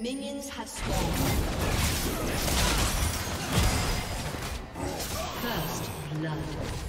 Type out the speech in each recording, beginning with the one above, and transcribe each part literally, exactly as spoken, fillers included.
Minions have spawned. First blood. What?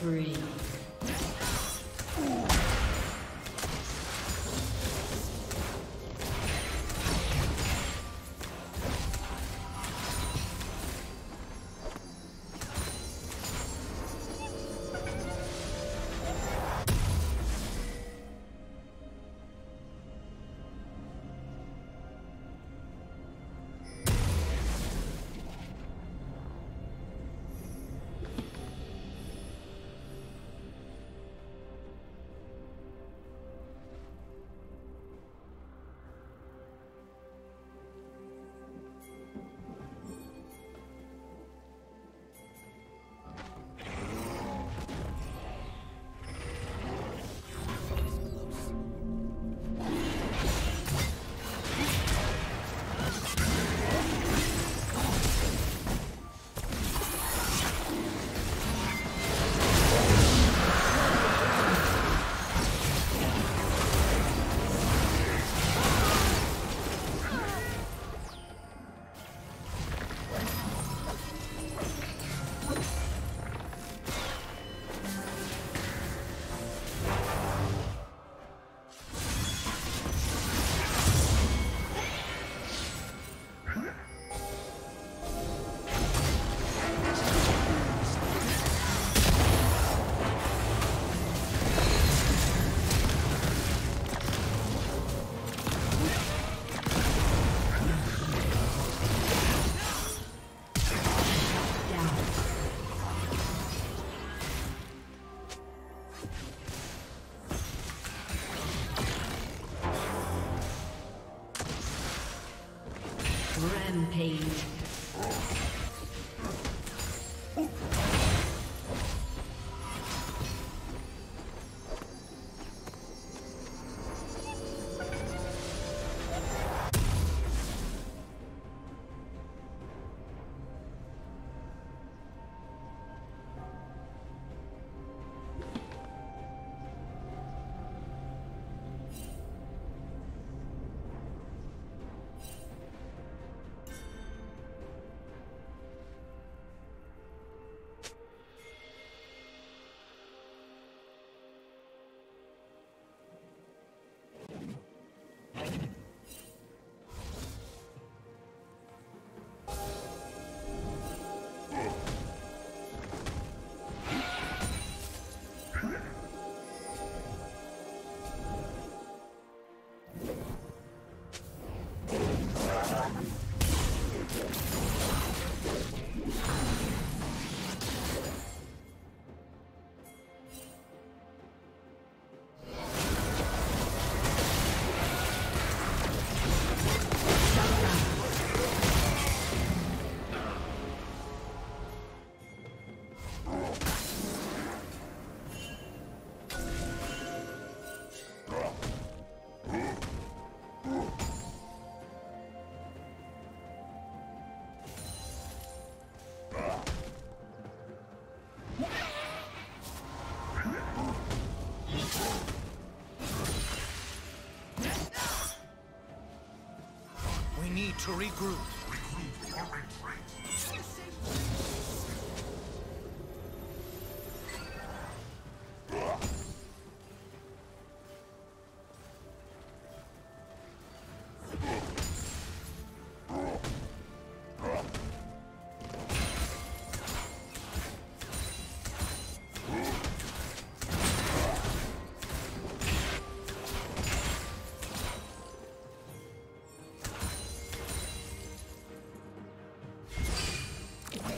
free. Page. To regroup.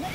Yeah.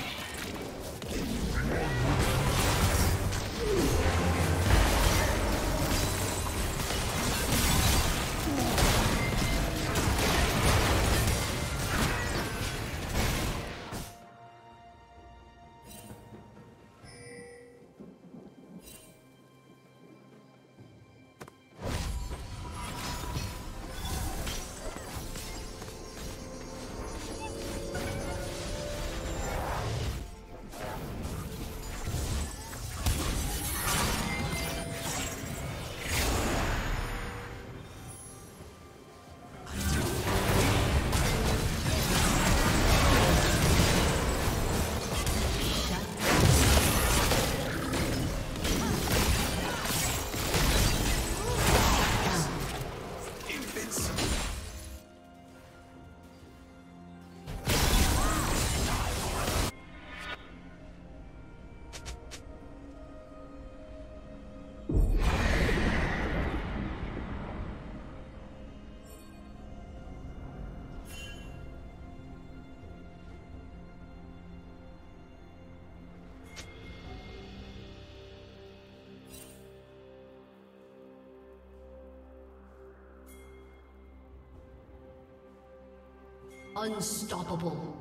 Unstoppable.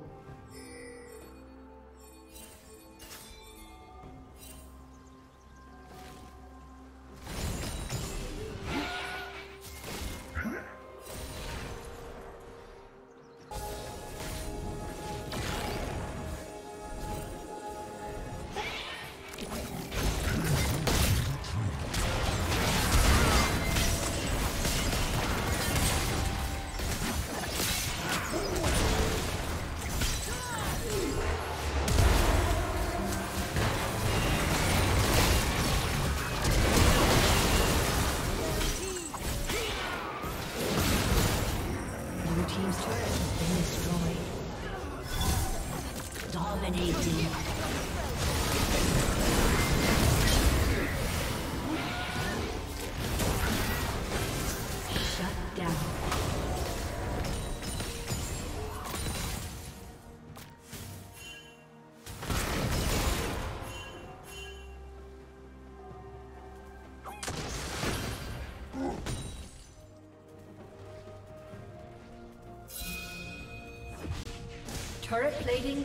Turret plating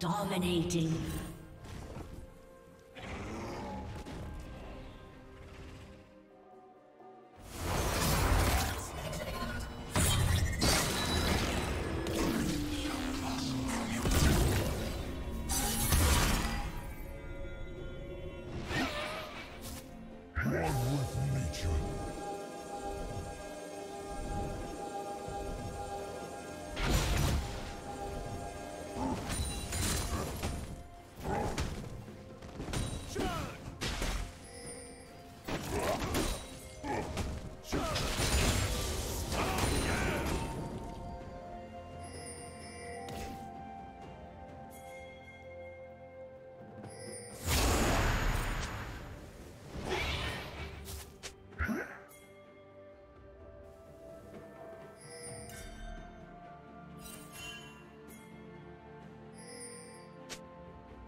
Dominating.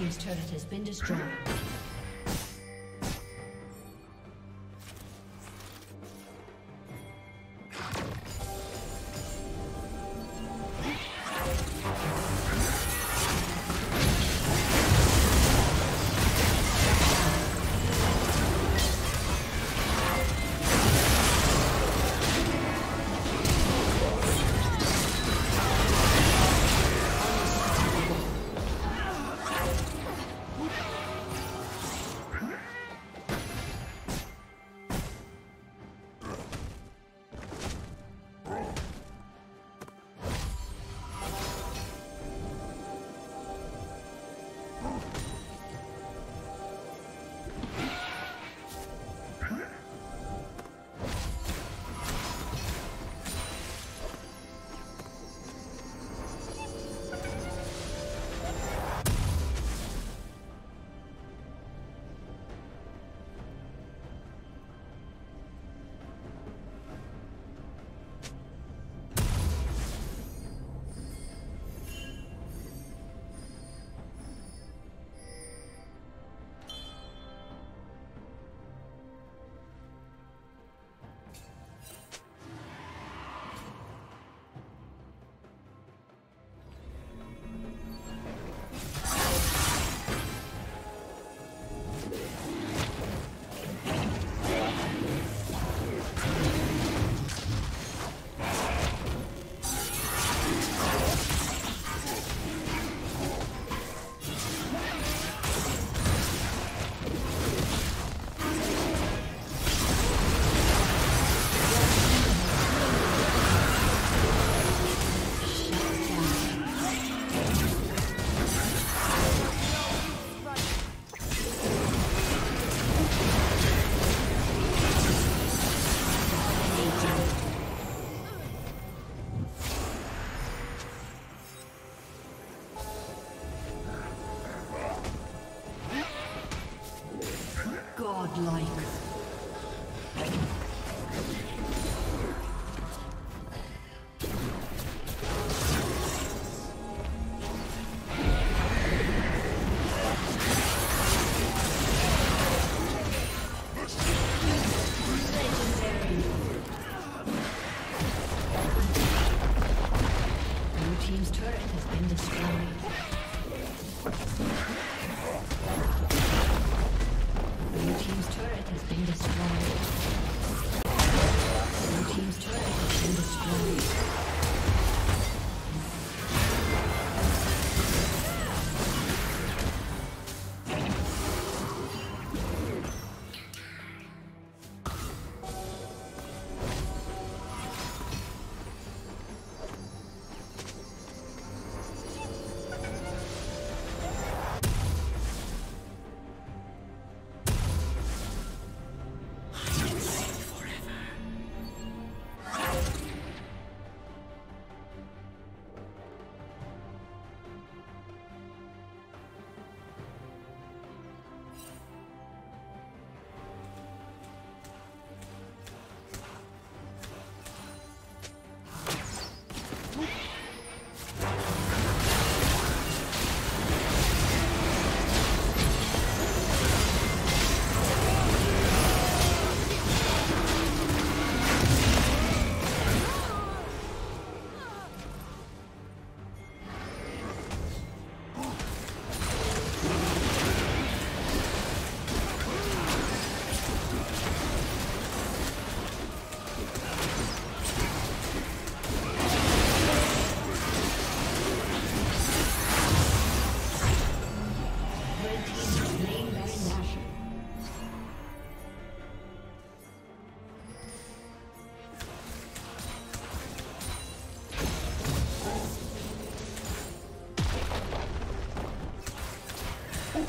team's turret has been destroyed.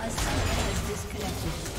A summoner has disconnected.